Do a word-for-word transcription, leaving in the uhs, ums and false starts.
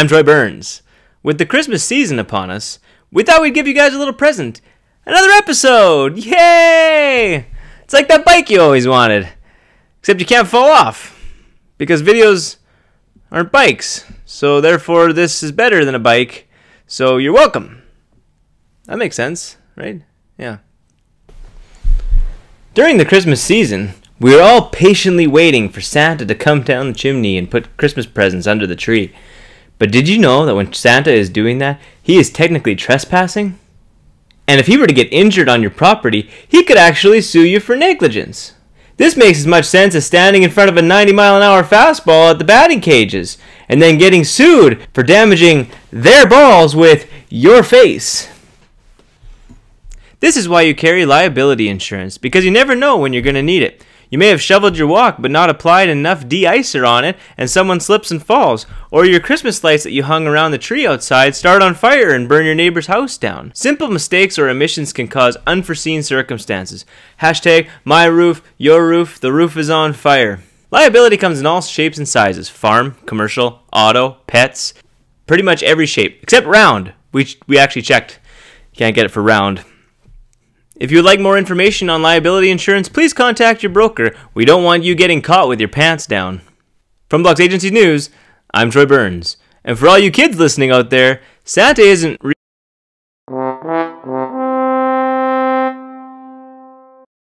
I'm Troy Burns. With the Christmas season upon us, we thought we'd give you guys a little present. Another episode! Yay! It's like that bike you always wanted. Except you can't fall off. Because videos aren't bikes. So therefore, this is better than a bike. So you're welcome. That makes sense, right? Yeah. During the Christmas season, we were all patiently waiting for Santa to come down the chimney and put Christmas presents under the tree. But did you know that when Santa is doing that, he is technically trespassing? And if he were to get injured on your property, he could actually sue you for negligence. This makes as much sense as standing in front of a ninety mile an hour fastball at the batting cages and then getting sued for damaging their balls with your face. This is why you carry liability insurance, because you never know when you're going to need it. You may have shoveled your walk but not applied enough de-icer on it and someone slips and falls. Or your Christmas lights that you hung around the tree outside start on fire and burn your neighbor's house down. Simple mistakes or omissions can cause unforeseen circumstances. Hashtag my roof, your roof, the roof is on fire. Liability comes in all shapes and sizes. Farm, commercial, auto, pets. Pretty much every shape. Except round. We, we actually checked. Can't get it for round. If you would like more information on liability insurance, please contact your broker. We don't want you getting caught with your pants down. From Block's Agencies News, I'm Troy Burns. And for all you kids listening out there, Santa isn't